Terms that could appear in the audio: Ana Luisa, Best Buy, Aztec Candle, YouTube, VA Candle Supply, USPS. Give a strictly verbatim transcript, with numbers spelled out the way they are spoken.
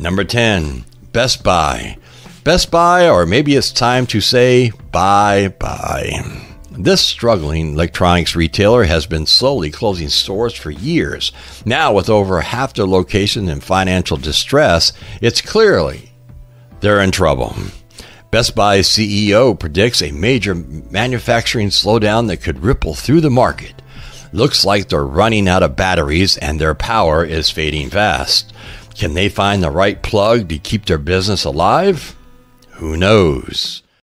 Number ten, Best Buy. Best Buy, or maybe it's time to say bye-bye. This struggling electronics retailer has been slowly closing stores for years. Now, with over half their location in financial distress, it's clearly they're in trouble. Best Buy's C E O predicts a major manufacturing slowdown that could ripple through the market. Looks like they're running out of batteries and their power is fading fast. Can they find the right plug to keep their business alive? Who knows?